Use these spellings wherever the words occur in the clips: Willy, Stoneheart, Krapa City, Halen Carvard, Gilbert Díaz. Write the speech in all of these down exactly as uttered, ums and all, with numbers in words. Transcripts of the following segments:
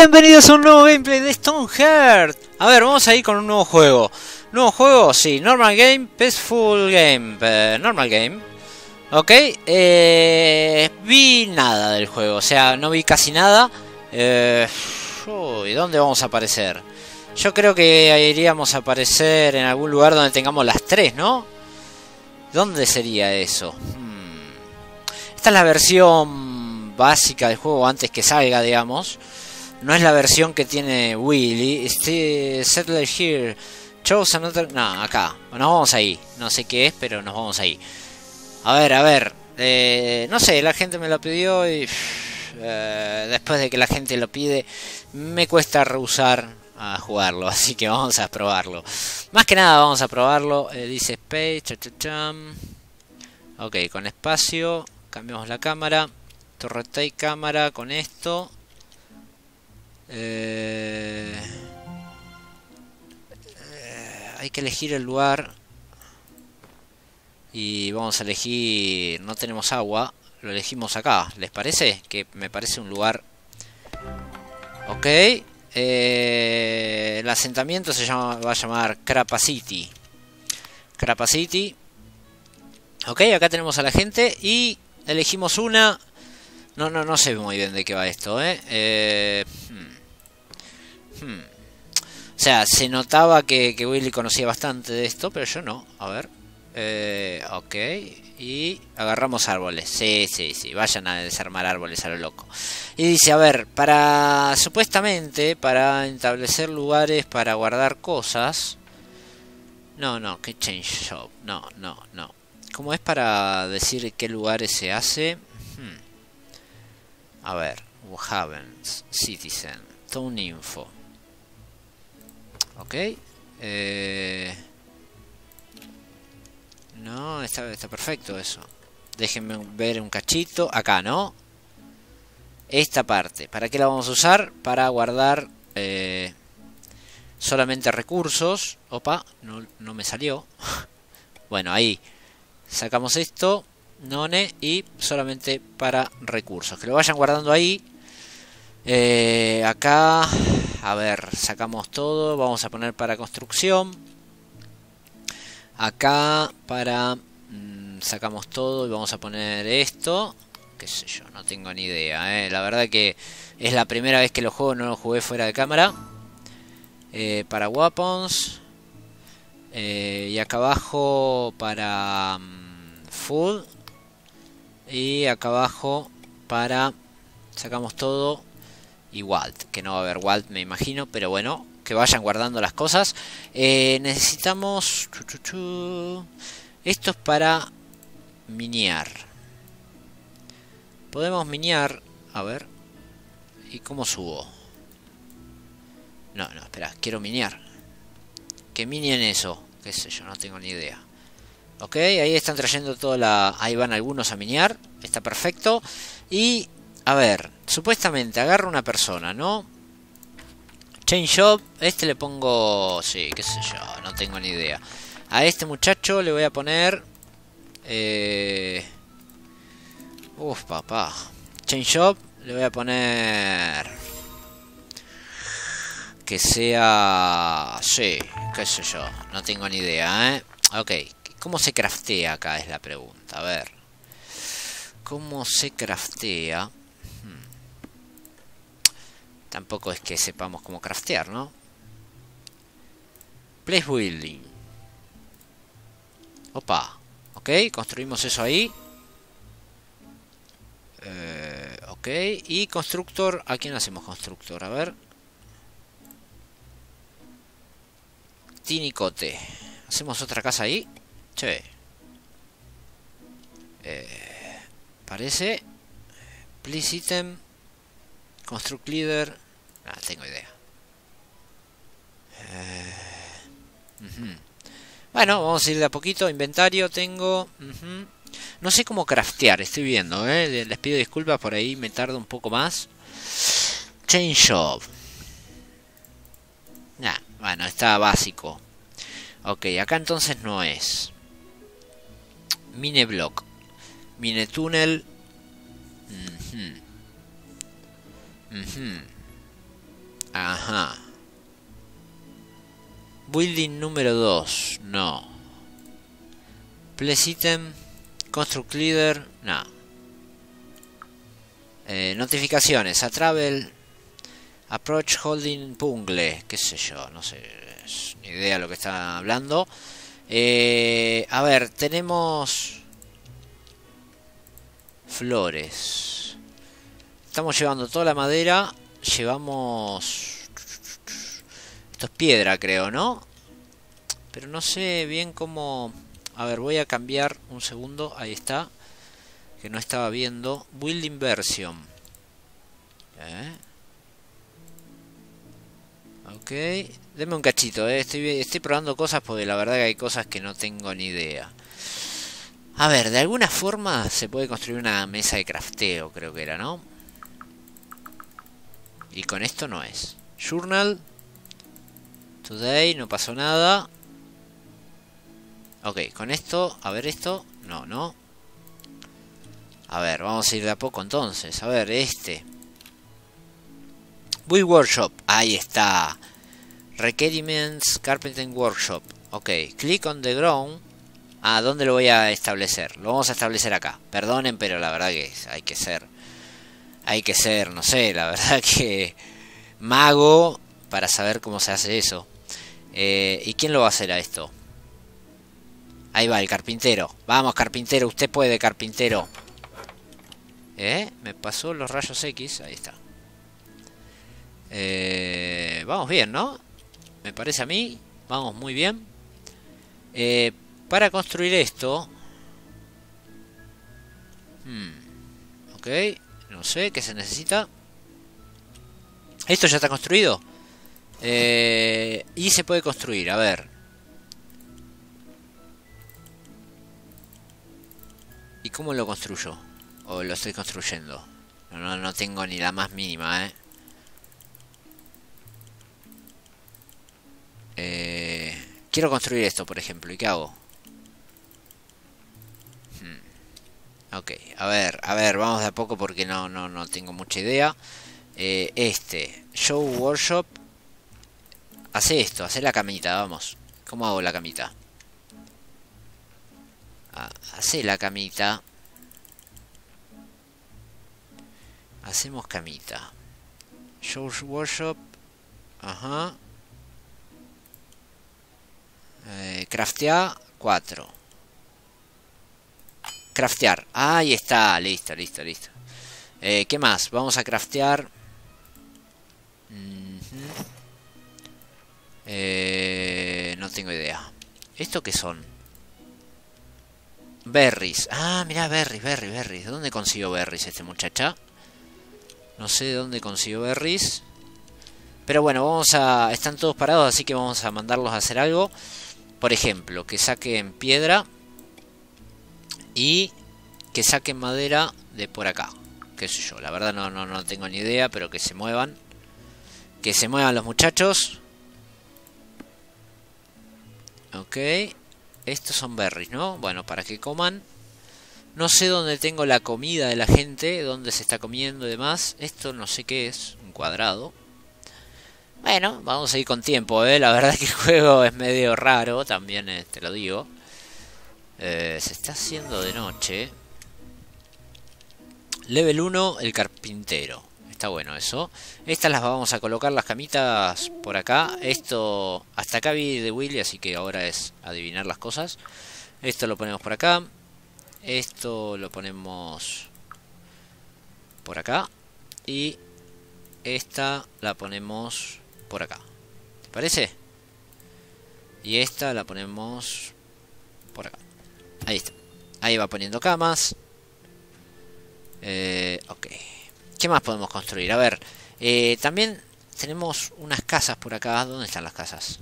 Bienvenidos a un nuevo gameplay de Stoneheart. A ver, vamos a ir con un nuevo juego. Nuevo juego, sí, normal game, peaceful game, eh, normal game. Ok, eh, vi nada del juego, o sea, no vi casi nada. eh, Uy, ¿dónde vamos a aparecer? Yo creo que iríamos a aparecer en algún lugar donde tengamos las tres, ¿no? ¿Dónde sería eso? Hmm. Esta es la versión básica del juego antes que salga, digamos. No es la versión que tiene Willy. Este Settler Here. Chose another. No, acá. Nos vamos ahí. No sé qué es, pero nos vamos ahí. A ver, a ver. Eh, no sé, la gente me lo pidió y. Eh, después de que la gente lo pide, me cuesta rehusar a jugarlo. Así que vamos a probarlo. Más que nada, vamos a probarlo. Eh, dice Space. Cha, cha, cham. Ok, con espacio. Cambiamos la cámara. Torreta y cámara con esto. Eh, eh, hay que elegir el lugar. Y vamos a elegir. No tenemos agua. Lo elegimos acá. ¿Les parece? Que me parece un lugar. Ok. Eh, el asentamiento se llama, va a llamar Krapa City. Krapa City. Ok, acá tenemos a la gente. Y elegimos una. No, no, no sé muy bien de qué va esto, ¿eh? eh hmm. Hmm. O sea, se notaba que, que Willy conocía bastante de esto, pero yo no. A ver. Eh, ok. Y agarramos árboles. Sí, sí, sí. Vayan a desarmar árboles a lo loco. Y dice, a ver, para... Supuestamente, para establecer lugares para guardar cosas... No, no, que change shop. No, no, no. ¿Cómo es para decir qué lugares se hace? Hmm. A ver, Havens, Citizen, Town Info. Ok. Eh... No, está, está perfecto eso. Déjenme ver un cachito. Acá, ¿no? Esta parte. ¿Para qué la vamos a usar? Para guardar eh, solamente recursos. Opa, no, no me salió. Bueno, ahí. Sacamos esto. None y solamente para recursos. Que lo vayan guardando ahí. Eh, acá. A ver, sacamos todo. Vamos a poner para construcción. Acá para... Mmm, sacamos todo y vamos a poner esto. Qué sé yo, no tengo ni idea. Eh. La verdad que es la primera vez que lo juego. No lo jugué fuera de cámara. Eh, para weapons. Eh, y acá abajo para... Mmm, food. Y acá abajo para... Sacamos todo. Y Walt. Que no va a haber Walt, me imagino. Pero bueno, que vayan guardando las cosas. Eh, necesitamos... Esto es para... Minear. Podemos minear. A ver. ¿Y cómo subo? No, no, espera. Quiero minear. Que minien eso. Qué sé yo, no tengo ni idea. Ok, ahí están trayendo toda la... Ahí van algunos a minear. Está perfecto. Y, a ver, supuestamente agarro una persona, ¿no? Change shop. Este le pongo... Sí, qué sé yo, no tengo ni idea. A este muchacho le voy a poner... Eh... Uf, papá. Change shop. Le voy a poner... Que sea... Sí, qué sé yo, no tengo ni idea, ¿eh? Ok. ¿Cómo se craftea acá? Es la pregunta. A ver. ¿Cómo se craftea? Hmm. Tampoco es que sepamos cómo craftear, ¿no? Place building. Opa. Ok, construimos eso ahí. Eh, ok. Y constructor. ¿A quién hacemos constructor? A ver. Tinicote. ¿Hacemos otra casa ahí? Che. Eh, parece. Please item. Construct leader. No, no tengo idea. Eh, uh-huh. Bueno, vamos a ir de a poquito. Inventario tengo. Uh-huh. No sé cómo craftear, estoy viendo. ¿eh? Les pido disculpas por ahí, me tardo un poco más. Change shop. Nah, bueno, está básico. Ok, acá entonces no es. Mine block. Mine túnel. Uh-huh. Uh-huh. Ajá. Building número dos. No. Place item. Construct leader. No. Eh, notificaciones. A travel. Approach holding pungle. Qué sé yo. No sé. Ni idea de lo que está hablando. Eh, a ver. Tenemos... flores. Estamos llevando toda la madera. Llevamos... esto es piedra, creo, ¿no? Pero no sé bien cómo... A ver, voy a cambiar un segundo. Ahí está. Que no estaba viendo. Building version. ¿Eh? Ok. Deme un cachito, ¿eh? Estoy, estoy probando cosas porque la verdad que hay cosas que no tengo ni idea. A ver, de alguna forma se puede construir una mesa de crafteo, creo que era, ¿no? Y con esto no es. Journal. Today, no pasó nada. Ok, con esto, a ver esto. No, no. A ver, vamos a ir de a poco entonces. A ver, este. Build Workshop, ahí está. Requirements, Carpenting Workshop. Ok, click on the ground. Ah, ¿dónde lo voy a establecer? Lo vamos a establecer acá. Perdonen, pero la verdad que hay que ser... Hay que ser, no sé, la verdad que... mago... para saber cómo se hace eso. Eh, ¿Y quién lo va a hacer a esto? Ahí va, el carpintero. Vamos, carpintero. Usted puede, carpintero. ¿Eh? Me pasó los rayos X. Ahí está. Eh, vamos bien, ¿no? Me parece a mí. Vamos muy bien. Eh, para construir esto... Hmm. Ok. No sé qué se necesita. ¿Esto ya está construido? Eh, y se puede construir, a ver. ¿Y cómo lo construyo? ¿O lo estoy construyendo? No, no tengo ni la más mínima, ¿eh? eh Quiero construir esto, por ejemplo. ¿Y qué hago? Hmm. Ok, a ver, a ver, vamos de a poco porque no, no, no tengo mucha idea. Eh, este, Show Workshop. Hace esto, hace la camita, vamos. ¿Cómo hago la camita? Ah, hace la camita. Hacemos camita. Show Workshop. Ajá. Eh, craftear cuatro. Craftear. Ahí está, listo, listo, listo. Eh, ¿qué más? Vamos a craftear. Mm-hmm. Eh, no tengo idea. ¿Esto qué son? Berries. Ah, mirá, berries, berries, berries. ¿De dónde consiguió berries este muchacha? No sé de dónde consiguió berries. Pero bueno, vamos a... están todos parados, así que vamos a mandarlos a hacer algo. Por ejemplo, que saquen piedra. Y que saquen madera de por acá. Qué sé yo, la verdad no, no, no tengo ni idea, pero que se muevan. Que se muevan los muchachos. Ok, estos son berries, ¿no? Bueno, para que coman. No sé dónde tengo la comida de la gente, dónde se está comiendo y demás. Esto no sé qué es, un cuadrado. Bueno, vamos a ir con tiempo, ¿eh? La verdad que el juego es medio raro, también eh, te lo digo. Eh, se está haciendo de noche. Level uno, el carpintero. Está bueno eso. Estas las vamos a colocar, las camitas por acá. Esto, hasta acá vi de Willy, así que ahora es adivinar las cosas. Esto lo ponemos por acá. Esto lo ponemos por acá. Y esta la ponemos por acá. ¿Te parece? Y esta la ponemos por acá. Ahí está. Ahí va poniendo camas. Eh, ok. ¿Qué más podemos construir? A ver, eh, también tenemos unas casas por acá. ¿Dónde están las casas?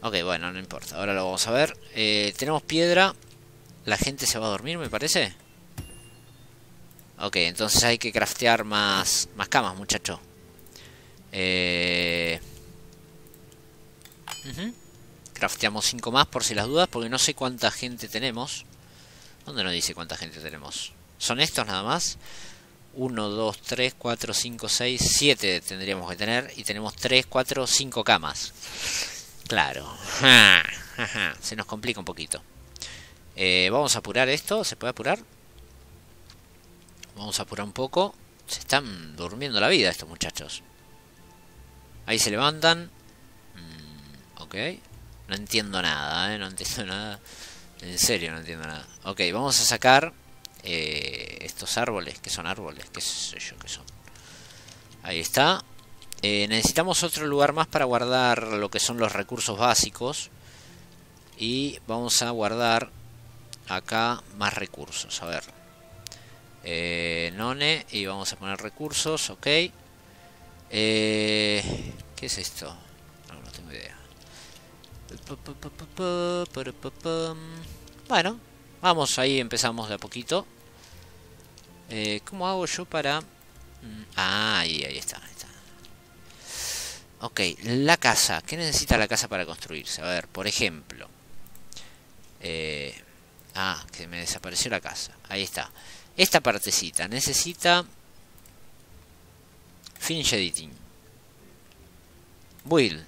Ok, bueno, no importa. Ahora lo vamos a ver. Eh, tenemos piedra. La gente se va a dormir, me parece. Ok, entonces hay que craftear más, más camas, muchacho. Eh... Uh-huh. Crafteamos cinco más por si las dudas, porque no sé cuánta gente tenemos. ¿Dónde nos dice cuánta gente tenemos? ¿Son estos nada más? uno, dos, tres, cuatro, cinco, seis, siete tendríamos que tener. Y tenemos tres, cuatro, cinco camas. Claro. Ja, ja, ja. Se nos complica un poquito. Eh, vamos a apurar esto. ¿Se puede apurar? Vamos a apurar un poco. Se están durmiendo la vida estos muchachos. Ahí se levantan. Mm, ok. No entiendo nada, ¿eh? No entiendo nada. En serio, no entiendo nada. Ok, vamos a sacar... Eh, estos árboles, que son árboles, que sé yo que son. Ahí está. Eh, necesitamos otro lugar más para guardar lo que son los recursos básicos. Y vamos a guardar acá más recursos. A ver. Eh, none. Y vamos a poner recursos. Ok. Eh, ¿Qué es esto? No, no tengo idea. Bueno. Vamos, ahí empezamos de a poquito. Eh, ¿Cómo hago yo para...? Ah, ahí, ahí está, ahí está. Ok, la casa. ¿Qué necesita la casa para construirse? A ver, por ejemplo. Eh, ah, que me desapareció la casa. Ahí está. Esta partecita necesita... Finish editing. Build.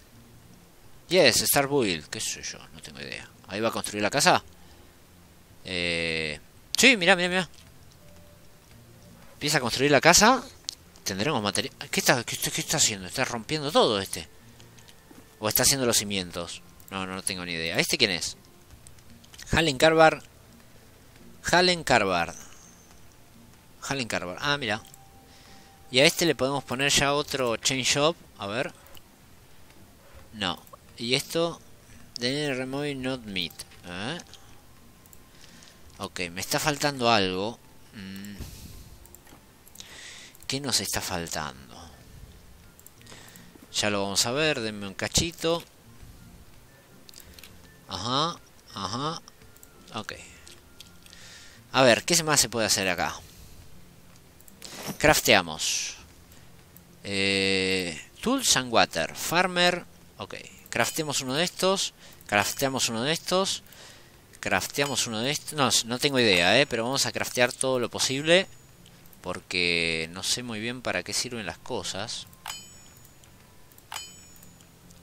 Yes, start build. ¿Qué sé yo? No tengo idea. ¿Ahí va a construir la casa? Eh... Sí, mirá, mirá, mirá. Empieza a construir la casa. Tendremos material. ¿Qué está, qué, qué está haciendo? ¿Está rompiendo todo este? ¿O está haciendo los cimientos? No, no tengo ni idea. ¿Este quién es? Halen Carvard. Halen Carvard. Halen Carvard. Ah, mirá. Y a este le podemos poner ya otro chain shop. A ver. No. Y esto... Then remove not meat. ¿Eh? Ok, me está faltando algo. ¿Qué nos está faltando? Ya lo vamos a ver, denme un cachito. Ajá, ajá. Ok. A ver, ¿qué más se puede hacer acá? Crafteamos. Eh, tools and water. Farmer. Ok, crafteamos uno de estos. Crafteamos uno de estos. Crafteamos uno de estos. No, no tengo idea, eh, pero vamos a craftear todo lo posible. Porque no sé muy bien para qué sirven las cosas.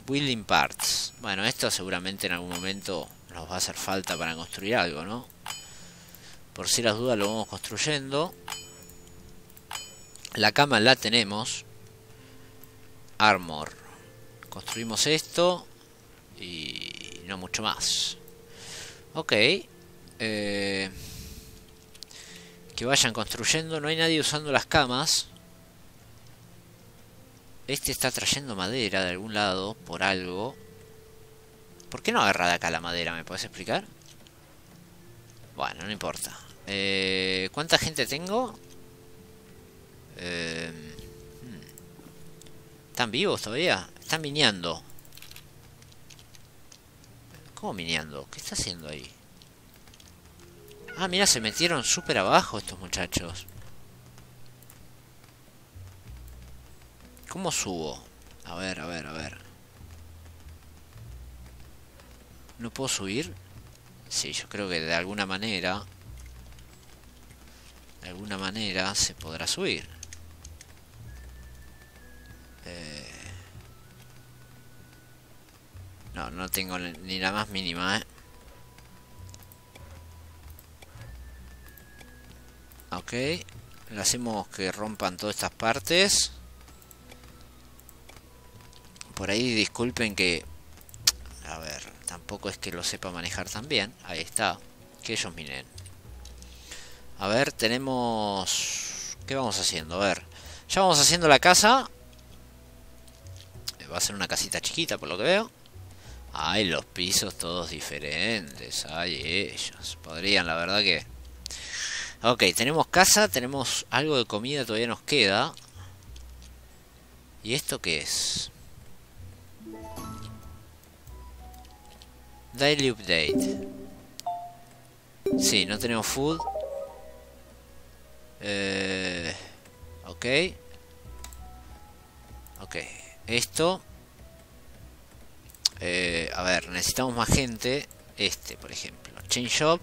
Building parts. Bueno, esto seguramente en algún momento nos va a hacer falta para construir algo, ¿no? Por si las dudas lo vamos construyendo. La cama la tenemos. Armor. Construimos esto. Y no mucho más. Ok, eh, que vayan construyendo. No hay nadie usando las camas. Este está trayendo madera de algún lado por algo. ¿Por qué no agarra de acá la madera? ¿Me puedes explicar? Bueno, no importa. eh, ¿Cuánta gente tengo? Eh, ¿Están vivos todavía? Están mineando. ¿Cómo mineando? ¿Qué está haciendo ahí? Ah, mira, se metieron súper abajo estos muchachos. ¿Cómo subo? A ver, a ver, a ver. ¿No puedo subir? Sí, yo creo que de alguna manera... De alguna manera se podrá subir. Eh... No, no tengo ni la más mínima, ¿eh? Ok. Le hacemos que rompan todas estas partes. Por ahí disculpen que... A ver, tampoco es que lo sepa manejar tan bien. Ahí está. Que ellos minen. A ver, tenemos... ¿Qué vamos haciendo? A ver. Ya vamos haciendo la casa. Va a ser una casita chiquita por lo que veo. Ay, los pisos todos diferentes. Ay, ellos. Podrían, la verdad que... Ok, tenemos casa, tenemos algo de comida, todavía nos queda. ¿Y esto qué es? Daily update. Sí, no tenemos food. Eh, ok. Ok, esto... Eh, a ver, necesitamos más gente. Este, por ejemplo. Chain Shop.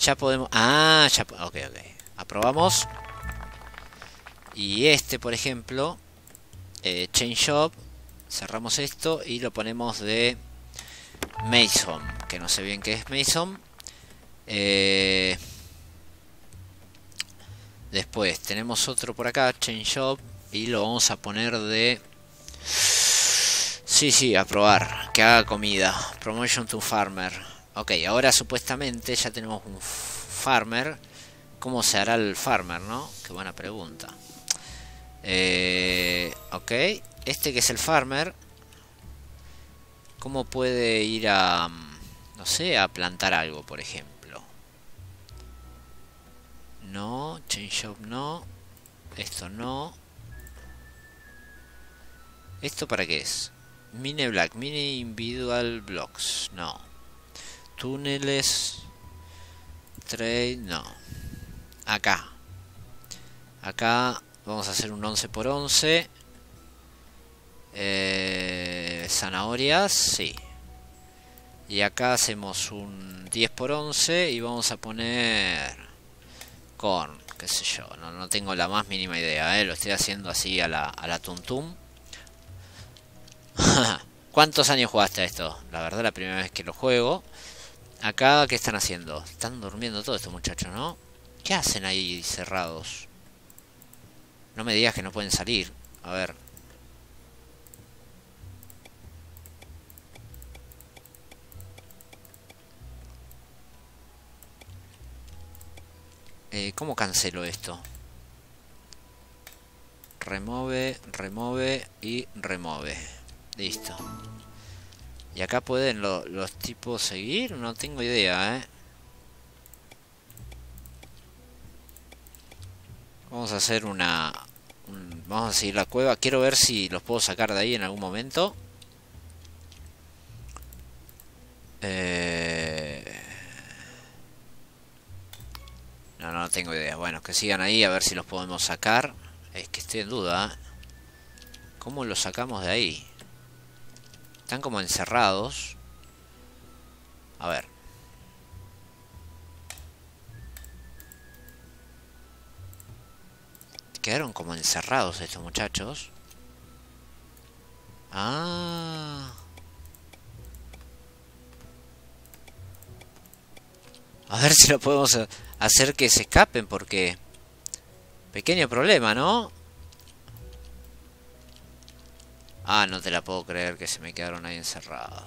Ya podemos... Ah, ya... Ok, ok. Aprobamos. Y este, por ejemplo, eh, Chain Shop, cerramos esto y lo ponemos de Mason, que no sé bien qué es Mason. Eh, después tenemos otro por acá, Chain Shop, y lo vamos a poner de... Sí, sí, a probar, que haga comida. Promotion to Farmer. Ok, ahora supuestamente ya tenemos un Farmer. ¿Cómo se hará el Farmer, no? Qué buena pregunta. Eh, ok, este que es el Farmer, ¿cómo puede ir a... no sé, a plantar algo, por ejemplo? No, Chain Shop no. Esto no. ¿Esto para qué es? Mine Black, Mine Individual Blocks, no. Túneles, Trade, no. Acá. Acá vamos a hacer un once por once. Eh, zanahorias, sí. Y acá hacemos un diez por once y vamos a poner corn, qué sé yo. No, no tengo la más mínima idea, ¿eh? Lo estoy haciendo así a la, a la tuntum. ¿Cuántos años jugaste a esto? La verdad, la primera vez que lo juego. Acá, ¿qué están haciendo? Están durmiendo todos estos muchachos, ¿no? ¿Qué hacen ahí cerrados? No me digas que no pueden salir. A ver. Eh, ¿Cómo cancelo esto? Remove, remove y remove. Listo. ¿Y acá pueden lo, los tipos seguir? No tengo idea, ¿eh? Vamos a hacer una... Un, vamos a seguir la cueva. Quiero ver si los puedo sacar de ahí en algún momento. Eh... No, no tengo idea. Bueno, que sigan ahí a ver si los podemos sacar. Es que estoy en duda. ¿Cómo los sacamos de ahí? Están como encerrados. A ver. Quedaron como encerrados estos muchachos. Ah. A ver si lo podemos hacer que se escapen, porque... Pequeño problema, ¿no? Ah, no te la puedo creer que se me quedaron ahí encerrados.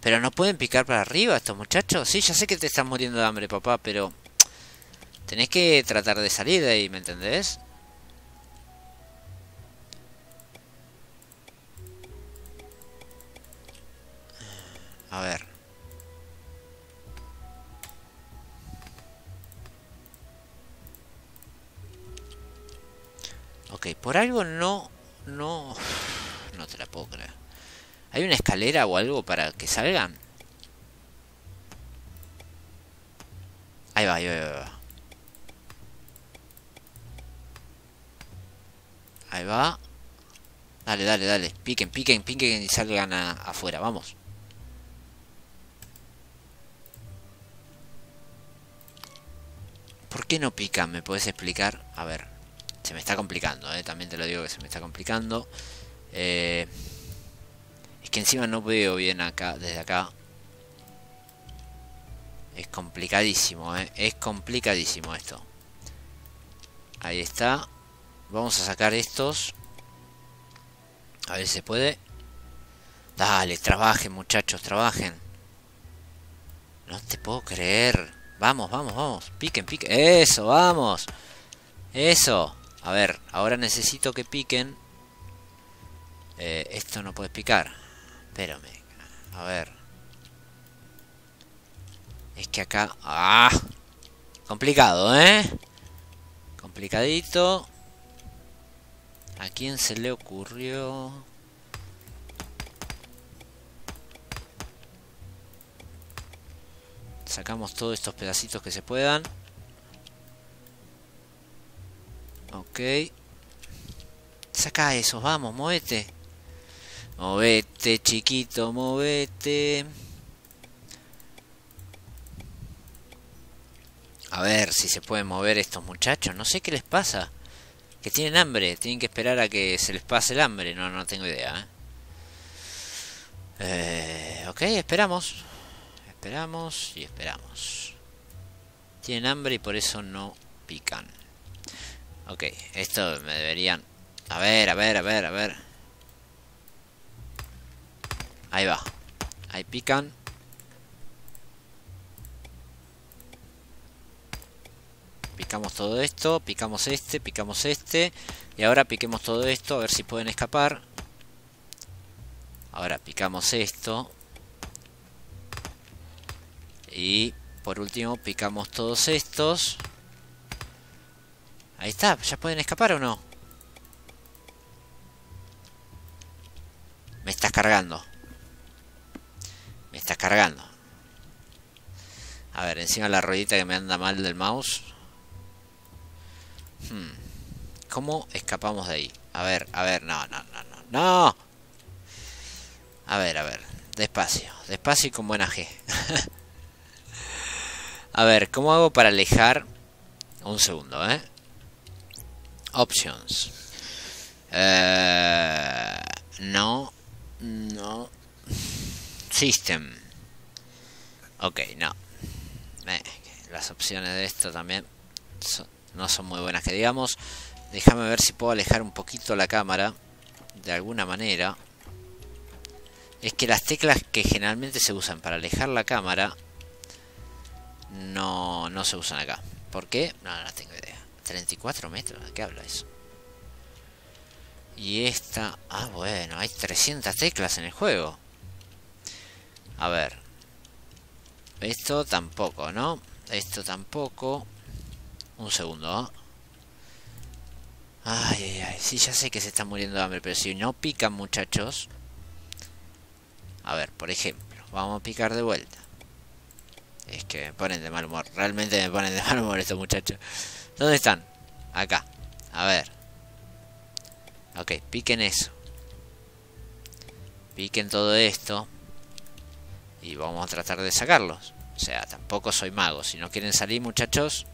Pero no pueden picar para arriba estos muchachos. Sí, ya sé que te estás muriendo de hambre, papá, pero... tenés que tratar de salir de ahí, ¿me entendés? A ver... Ok, por algo no, no, no te la puedo creer. ¿Hay una escalera o algo para que salgan? Ahí va, ahí va, ahí va. Ahí va. Dale, dale, dale. Piquen, piquen, piquen y salgan a, afuera, vamos. ¿Por qué no pican? ¿Me podés explicar? A ver. Se me está complicando, eh. También te lo digo que se me está complicando. Eh, es que encima no veo bien acá, desde acá. Es complicadísimo, eh. Es complicadísimo esto. Ahí está. Vamos a sacar estos. A ver si se puede. Dale, trabajen muchachos, trabajen. No te puedo creer. Vamos, vamos, vamos. Piquen, piquen. Eso, vamos. Eso. A ver, ahora necesito que piquen. Eh, esto no puedes picar. Espérame. A ver. Es que acá... ¡Ah! Complicado, ¿eh? Complicadito. ¿A quién se le ocurrió? Sacamos todos estos pedacitos que se puedan. Ok. Saca esos, vamos, movete. Movete, chiquito, movete. A ver si se pueden mover estos muchachos. No sé qué les pasa. Que tienen hambre. Tienen que esperar a que se les pase el hambre. No, no tengo idea. ¿eh? Eh, ok, esperamos. Esperamos y esperamos. Tienen hambre y por eso no pican. Ok, esto me deberían... A ver, a ver, a ver, a ver. Ahí va. Ahí pican. Picamos todo esto, picamos este, picamos este. Y ahora piquemos todo esto, a ver si pueden escapar. Ahora picamos esto. Y por último picamos todos estos. Ahí está, ¿ya pueden escapar o no? Me estás cargando. Me estás cargando. A ver, encima la ruedita que me anda mal del mouse. Hmm. ¿Cómo escapamos de ahí? A ver, a ver, no, no, no, no, no. A ver, a ver, despacio, despacio y con buena G. A ver, ¿cómo hago para alejar? Un segundo, ¿eh? Options. Eh, no, no. System. Ok, no. Eh, las opciones de esto también son... No son muy buenas que digamos. Déjame ver si puedo alejar un poquito la cámara. De alguna manera. Es que las teclas que generalmente se usan para alejar la cámara. No, no se usan acá. ¿Por qué? No, no tengo idea. treinta y cuatro metros. ¿De qué habla eso? Y esta... Ah, bueno. Hay trescientas teclas en el juego. A ver. Esto tampoco, ¿no? Esto tampoco... Un segundo. Ay, ay, ay. Sí, ya sé que se están muriendo de hambre. Pero si no pican, muchachos. A ver, por ejemplo. Vamos a picar de vuelta. Es que me ponen de mal humor. Realmente me ponen de mal humor estos muchachos. ¿Dónde están? Acá. A ver. Ok, piquen eso. Piquen todo esto. Y vamos a tratar de sacarlos. O sea, tampoco soy mago. Si no quieren salir, muchachos...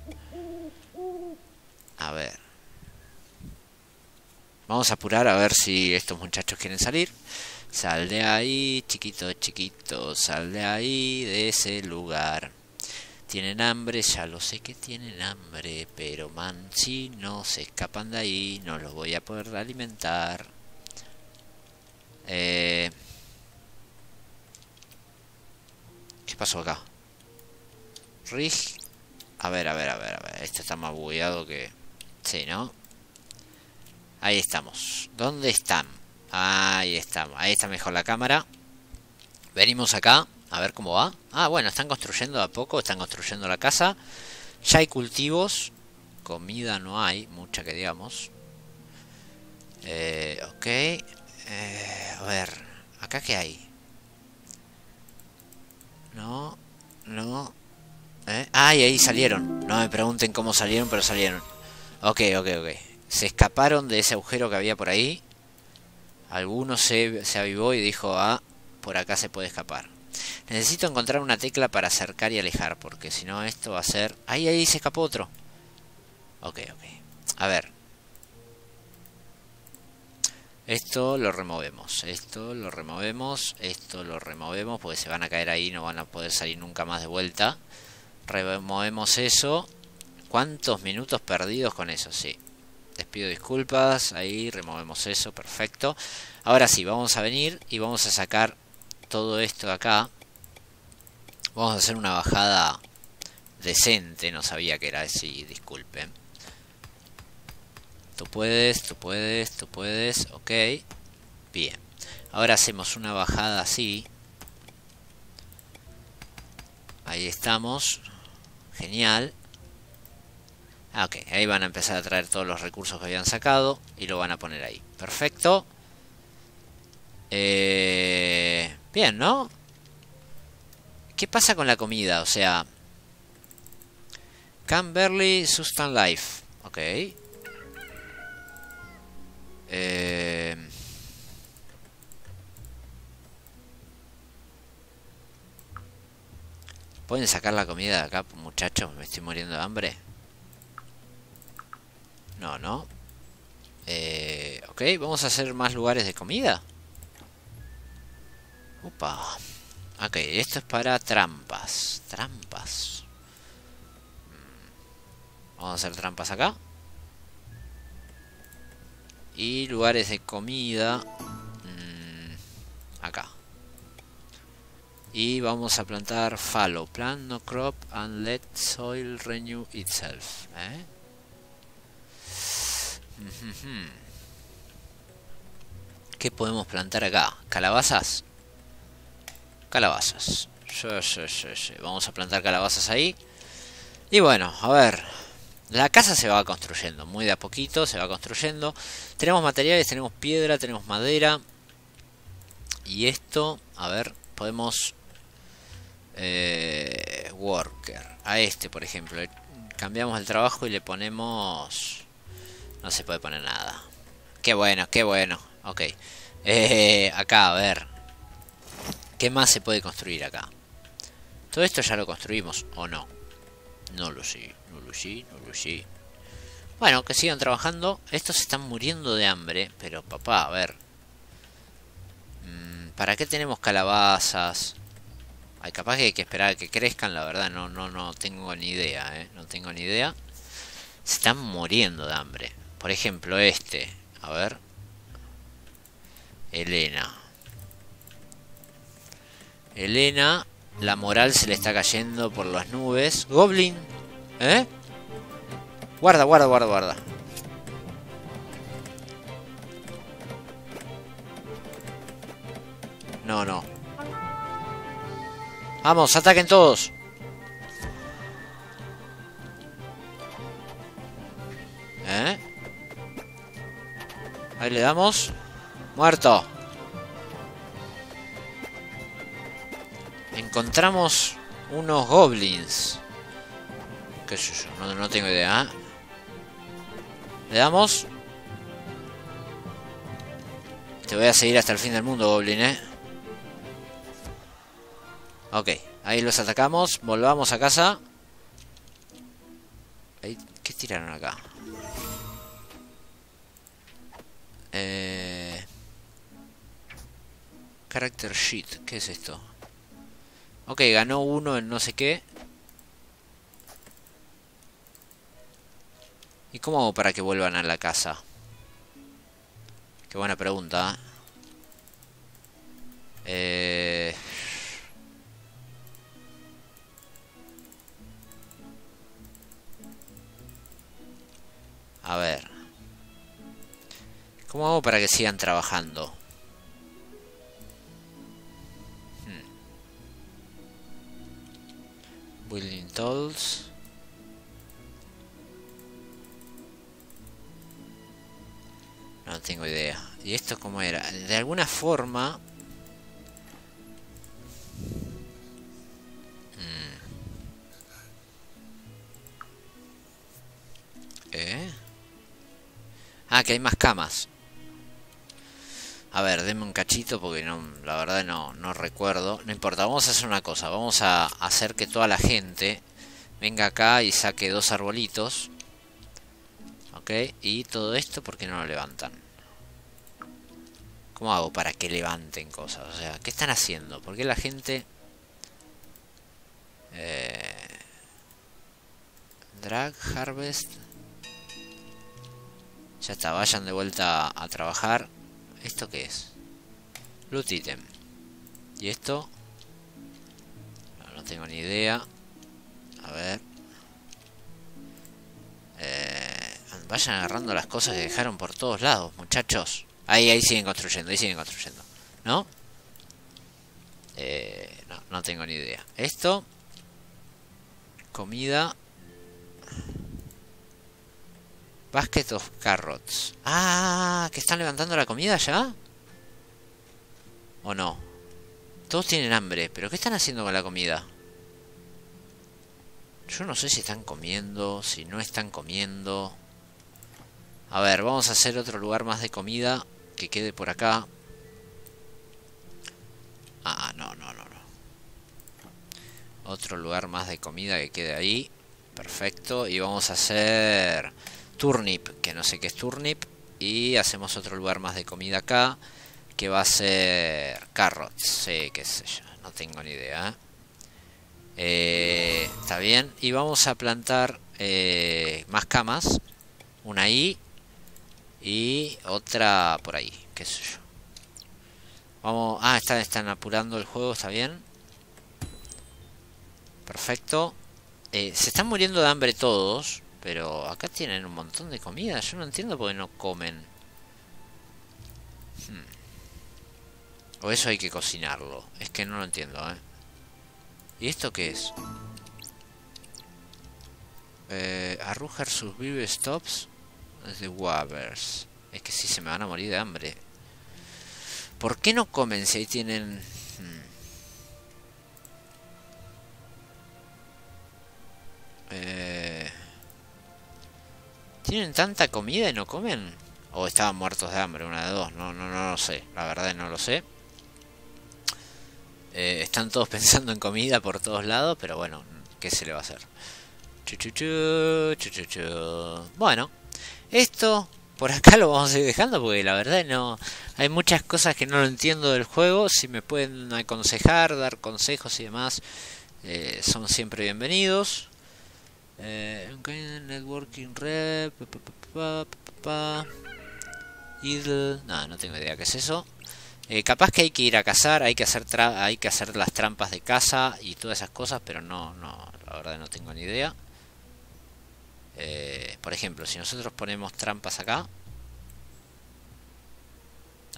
A ver. Vamos a apurar a ver si estos muchachos quieren salir. Sal de ahí, chiquito, chiquito. Sal de ahí, de ese lugar. Tienen hambre, ya lo sé que tienen hambre. Pero man, si no se escapan de ahí, no los voy a poder alimentar. Eh... ¿Qué pasó acá? Rig. A ver, a ver, a ver, a ver. Esto está más bugueado que... Sí, ¿no? Ahí estamos. ¿Dónde están? Ahí estamos. Ahí está mejor la cámara. Venimos acá. A ver cómo va. Ah, bueno. Están construyendo de a poco. Están construyendo la casa. Ya hay cultivos. Comida no hay. Mucha que digamos. Eh, ok. Eh, a ver. ¿Acá qué hay? No. No. ¿Eh? Ah, y ahí salieron. No me pregunten cómo salieron, pero salieron. Ok, ok, ok. Se escaparon de ese agujero que había por ahí. Alguno se, se avivó y dijo, ah, por acá se puede escapar. Necesito encontrar una tecla para acercar y alejar, porque si no esto va a ser... Ahí, ahí se escapó otro. Ok, ok. A ver. Esto lo removemos. Esto lo removemos. Esto lo removemos, porque se van a caer ahí y no van a poder salir nunca más de vuelta. Removemos eso. ¿Cuántos minutos perdidos con eso? Sí. Les pido disculpas. Ahí removemos eso. Perfecto. Ahora sí, vamos a venir y vamos a sacar todo esto de acá. Vamos a hacer una bajada decente. No sabía que era así. Disculpen. Tú puedes, tú puedes, tú puedes. Ok. Bien. Ahora hacemos una bajada así. Ahí estamos. Genial. Ah, ok. Ahí van a empezar a traer todos los recursos que habían sacado. Y lo van a poner ahí. Perfecto. Eh... Bien, ¿no? ¿Qué pasa con la comida? O sea... Can barely sustain life. Ok. Eh... ¿Pueden sacar la comida de acá, muchachos? muchachos, me estoy muriendo de hambre. No, no. Eh, ok, vamos a hacer más lugares de comida. Upa. Ok, esto es para trampas. Trampas. Vamos a hacer trampas acá. Y lugares de comida. Mmm, acá. Y vamos a plantar fallow. Plant no crop and let soil renew itself. ¿Eh? ¿Qué podemos plantar acá? ¿Calabazas? Calabazas. Sí, sí, sí, sí. Vamos a plantar calabazas ahí. Y bueno, a ver. La casa se va construyendo. Muy de a poquito se va construyendo. Tenemos materiales, tenemos piedra, tenemos madera. Y esto, a ver, podemos... Eh, worker. A este, por ejemplo. Cambiamos el trabajo y le ponemos... No se puede poner nada. Qué bueno, qué bueno. Ok. Eh, acá, a ver. ¿Qué más se puede construir acá? Todo esto ya lo construimos, ¿o no? No lo sé, no lo sé, no lo sé. Bueno, que sigan trabajando. Estos se están muriendo de hambre. Pero, papá, a ver. ¿Para qué tenemos calabazas? Ay, capaz que hay que esperar a que crezcan, la verdad. No, no, no tengo ni idea, ¿eh? No tengo ni idea. Se están muriendo de hambre. Por ejemplo, este. A ver. Elena. Elena. La moral se le está cayendo por las nubes. Goblin. ¿Eh? Guarda, guarda, guarda, guarda. No, no. Vamos, ataquen todos. ¿Eh? Ahí le damos. Muerto. Encontramos unos goblins. ¿Qué sé yo? No, no tengo idea. Le damos. Te voy a seguir hasta el fin del mundo, goblin, ¿eh? Ok, ahí los atacamos. Volvamos a casa. ¿Qué tiraron acá? Eh... Character sheet, ¿qué es esto? Ok, ganó uno en no sé qué. ¿Y cómo hago para que vuelvan a la casa? Qué buena pregunta. Eh... A ver. ¿Cómo hago para que sigan trabajando? Hmm. Building tools. No tengo idea. ¿Y esto cómo era? De alguna forma... Hmm. ¿Eh? Ah, que hay más camas. A ver, denme un cachito porque no, la verdad no, no recuerdo. No importa, vamos a hacer una cosa. Vamos a hacer que toda la gente venga acá y saque dos arbolitos. Ok, y todo esto porque no lo levantan. ¿Cómo hago para que levanten cosas? O sea, ¿qué están haciendo? ¿Por qué la gente... Eh... Drag, harvest... Ya está, vayan de vuelta a trabajar. ¿Esto qué es? Loot item. ¿Y esto? No, no tengo ni idea. A ver. Eh, vayan agarrando las cosas que dejaron por todos lados, muchachos. Ahí, ahí siguen construyendo, ahí siguen construyendo. ¿No? Eh, no, no tengo ni idea. Esto. Comida. Basket of carrots. Ah, ¿que están levantando la comida ya? ¿O no? Todos tienen hambre, pero ¿qué están haciendo con la comida? Yo no sé si están comiendo, si no están comiendo. A ver, vamos a hacer otro lugar más de comida que quede por acá. Ah, no, no, no, no. Otro lugar más de comida que quede ahí. Perfecto. Y vamos a hacer turnip, que no sé qué es turnip. Y hacemos otro lugar más de comida acá, que va a ser carrots. Sí, qué sé yo. No tengo ni idea. Eh, está bien. Y vamos a plantar eh, más camas. Una ahí. Y otra por ahí. Qué sé yo. Vamos. Ah, están, están apurando el juego. Está bien. Perfecto. Eh, se están muriendo de hambre todos. Pero acá tienen un montón de comida. Yo no entiendo por qué no comen. Hmm. O eso hay que cocinarlo. Es que no lo entiendo, ¿eh? ¿Y esto qué es? Eh, Arrujar sus vive stops. Es de Wavers. Es que sí, se me van a morir de hambre. ¿Por qué no comen si ahí tienen...? Hmm. Eh, ¿Tienen tanta comida y no comen? O estaban muertos de hambre, una de dos. No, no, no lo sé, la verdad no lo sé. eh, Están todos pensando en comida por todos lados. Pero bueno, ¿qué se le va a hacer? Chuchuchu, chuchuchu. Bueno, esto por acá lo vamos a ir dejando, porque la verdad no... Hay muchas cosas que no lo entiendo del juego. Si me pueden aconsejar, dar consejos y demás, eh, son siempre bienvenidos. Eh, networking rep, pa, pa, pa, pa, pa. Idle, no, no tengo idea qué es eso. Eh, capaz que hay que ir a cazar, hay que hacer tra hay que hacer las trampas de caza y todas esas cosas, pero no, no, la verdad no tengo ni idea. Eh, por ejemplo, si nosotros ponemos trampas acá,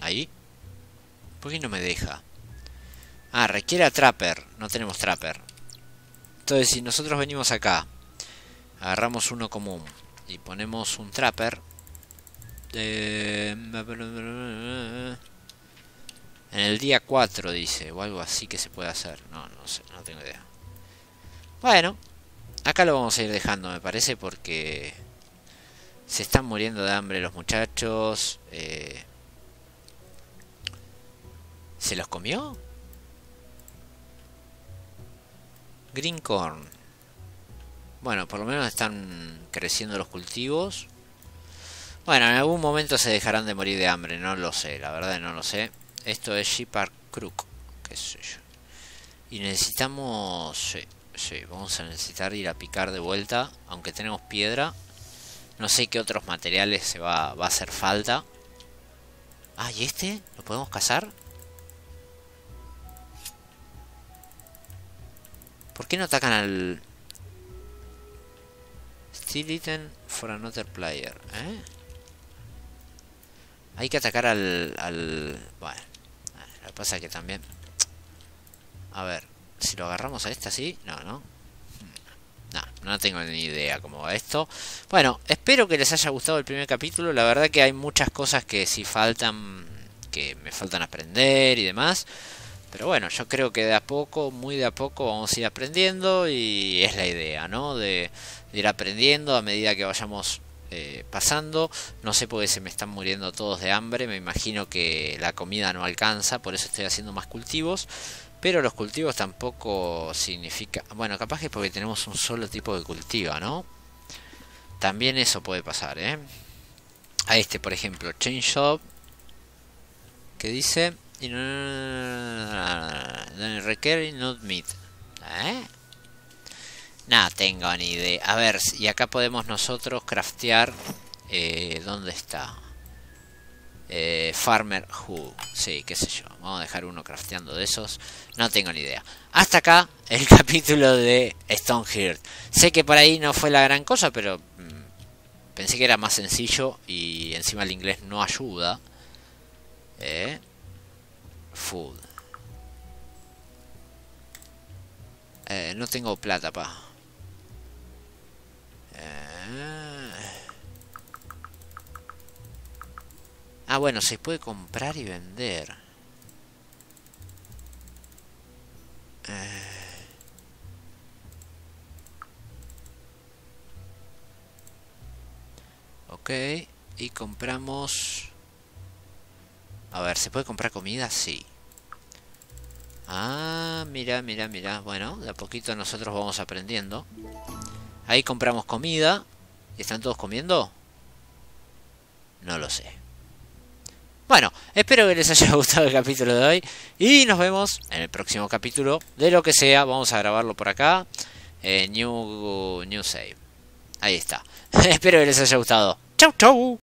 ahí, ¿por qué no me deja? Ah, requiere a trapper, no tenemos trapper. Entonces, si nosotros venimos acá, agarramos uno común y ponemos un trapper. Eh, en el día cuatro dice, o algo así que se puede hacer. No, no sé, no tengo idea. Bueno, acá lo vamos a ir dejando, me parece, porque se están muriendo de hambre los muchachos. Eh, ¿Se los comió? Green corn. Bueno, por lo menos están creciendo los cultivos. Bueno, en algún momento se dejarán de morir de hambre. No lo sé, la verdad no lo sé. Esto es Sheepard Crook. Qué sé yo. Y necesitamos... Sí, sí, vamos a necesitar ir a picar de vuelta. Aunque tenemos piedra. No sé qué otros materiales se va, va a hacer falta. Ah, ¿y este? ¿Lo podemos cazar? ¿Por qué no atacan al...? Still eaten for another player. ¿Eh? Hay que atacar al... al... Bueno, lo que pasa es que también... A ver, si lo agarramos a esta así... No, no. No, no tengo ni idea cómo va esto. Bueno, espero que les haya gustado el primer capítulo. La verdad que hay muchas cosas que sí faltan... Que me faltan aprender y demás. Pero bueno, yo creo que de a poco, muy de a poco, vamos a ir aprendiendo. Y es la idea, ¿no? De... ir aprendiendo a medida que vayamos eh, pasando. No sé por qué se me están muriendo todos de hambre. Me imagino que la comida no alcanza. Por eso estoy haciendo más cultivos. Pero los cultivos tampoco significa... Bueno, capaz que es porque tenemos un solo tipo de cultivo, ¿no? También eso puede pasar, ¿eh? A este, por ejemplo, Change Shop. Que dice... Require not meat. ¿Eh? No tengo ni idea. A ver, y acá podemos nosotros craftear. Eh, ¿Dónde está? Eh, Farmer Who. Sí, qué sé yo. Vamos a dejar uno crafteando de esos. No tengo ni idea. Hasta acá el capítulo de Stoneheart. Sé que por ahí no fue la gran cosa, pero mmm, pensé que era más sencillo. Y encima el inglés no ayuda. Eh, food. Eh, no tengo plata, pa. Ah, bueno, se puede comprar y vender. Eh. Ok, y compramos... A ver, ¿se puede comprar comida? Sí. Ah, mira, mira, mira. Bueno, de a poquito nosotros vamos aprendiendo. Ahí compramos comida. ¿Están todos comiendo? No lo sé. Bueno, espero que les haya gustado el capítulo de hoy. Y nos vemos en el próximo capítulo. De lo que sea, vamos a grabarlo por acá. Eh, new, new save. Ahí está. Espero que les haya gustado. Chau, chau.